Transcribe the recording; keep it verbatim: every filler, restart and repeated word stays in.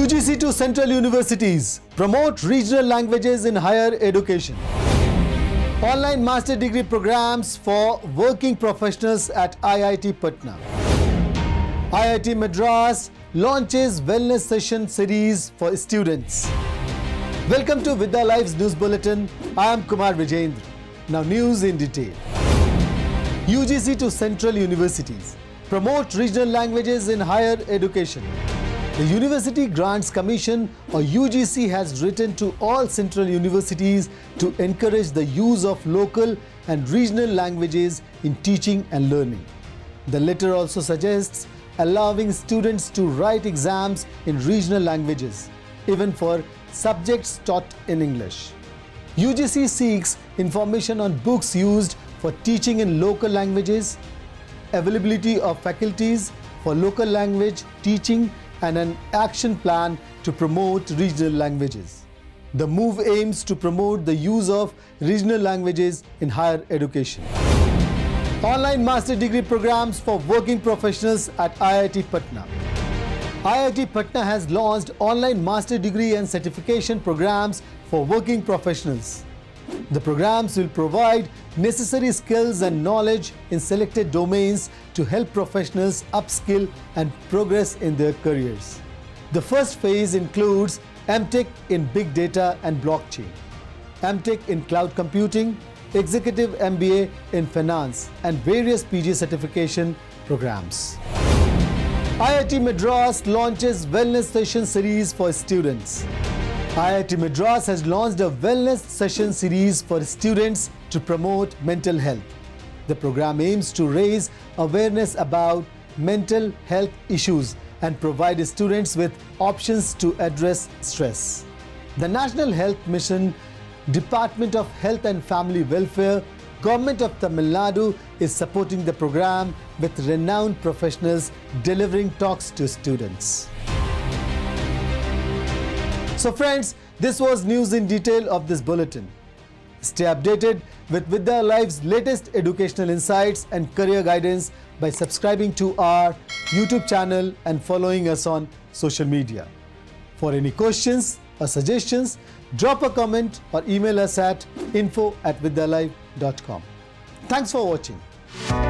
U G C to Central Universities. Promote regional languages in higher education. Online master degree programs for working professionals at I I T Patna. I I T Madras launches wellness session series for students. Welcome to Vidya Live's news bulletin. I am Kumar Vijayendra. Now news in detail. U G C to Central Universities. Promote regional languages in higher education. The University Grants Commission or U G C has written to all central universities to encourage the use of local and regional languages in teaching and learning. The letter also suggests allowing students to write exams in regional languages, even for subjects taught in English. U G C seeks information on books used for teaching in local languages, availability of faculties for local language teaching, and an action plan to promote regional languages. The move aims to promote the use of regional languages in higher education. Online master degree programs for working professionals at I I T Patna. I I T Patna has launched online master degree and certification programs for working professionals. The programs will provide necessary skills and knowledge in selected domains to help professionals upskill and progress in their careers. The first phase includes MTech in Big Data and Blockchain, MTech in Cloud Computing, Executive M B A in Finance, and various P G certification programs. I I T Madras launches wellness session series for students. I I T Madras has launched a wellness session series for students to promote mental health. The program aims to raise awareness about mental health issues and provide students with options to address stress. The National Health Mission, Department of Health and Family Welfare, Government of Tamil Nadu is supporting the program with renowned professionals delivering talks to students. So friends, this was news in detail of this bulletin. Stay updated with Vidya Live's latest educational insights and career guidance by subscribing to our YouTube channel and following us on social media. For any questions or suggestions, drop a comment or email us at info at vidyalive dot com. Thanks for watching.